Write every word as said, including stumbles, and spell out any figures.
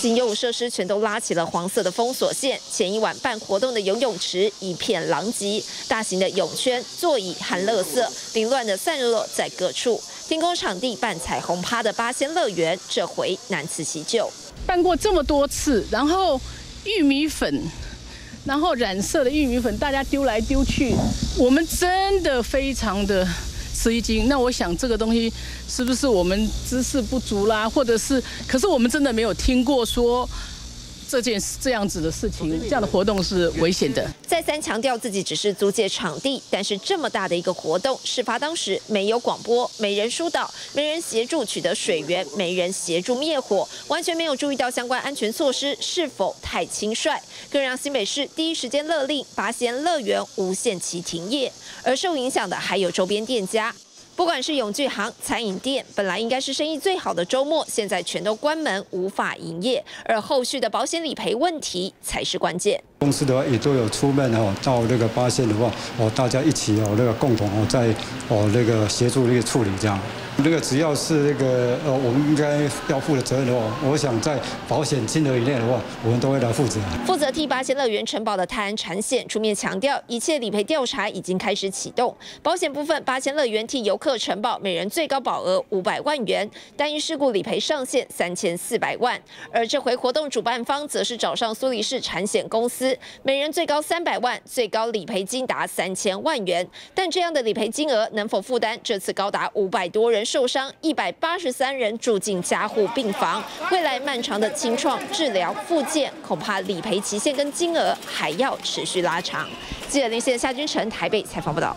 新游泳设施全都拉起了黄色的封锁线。前一晚办活动的游泳池一片狼藉，大型的泳圈、座椅含垃圾凌乱的散落在各处。天空场地办彩虹趴的八仙乐园，这回难辞其咎。办过这么多次，然后玉米粉。 然后染色的玉米粉，大家丢来丢去，我们真的非常的吃一惊。那我想这个东西是不是我们知识不足啦，或者是？可是我们真的没有听过说这件这样子的事情，这样的活动是危险的。再三强调自己只是租借场地，但是这么大的一个活动，事发当时没有广播，没人疏导，没人协助取得水源，没人协助灭火，完全没有注意到相关安全措施是否太轻率。 更让新北市第一时间勒令八仙乐园无限期停业，而受影响的还有周边店家，不管是泳具行、餐饮店，本来应该是生意最好的周末，现在全都关门，无法营业。而后续的保险理赔问题才是关键。公司的话也都有出面哦，到那个八仙的话，哦大家一起哦那个共同哦在哦那个协助那个处理这样。 那个只要是那个呃，我们应该要负的责任的话，我想在保险金额以内的话，我们都会来负责。负责替八仙乐园承保的泰安产险出面强调，一切理赔调查已经开始启动。保险部分，八仙乐园替游客承保每人最高保额五百万元，单一事故理赔上限三千四百万。而这回活动主办方则是找上苏黎世产险公司，每人最高三百万，最高理赔金达三千万元。但这样的理赔金额能否负担这次高达五百多人 受伤一百八十三人住进加护病房，未来漫长的清创、治疗、复健，恐怕理赔期限跟金额还要持续拉长。记者林宪、夏君成台北采访报道。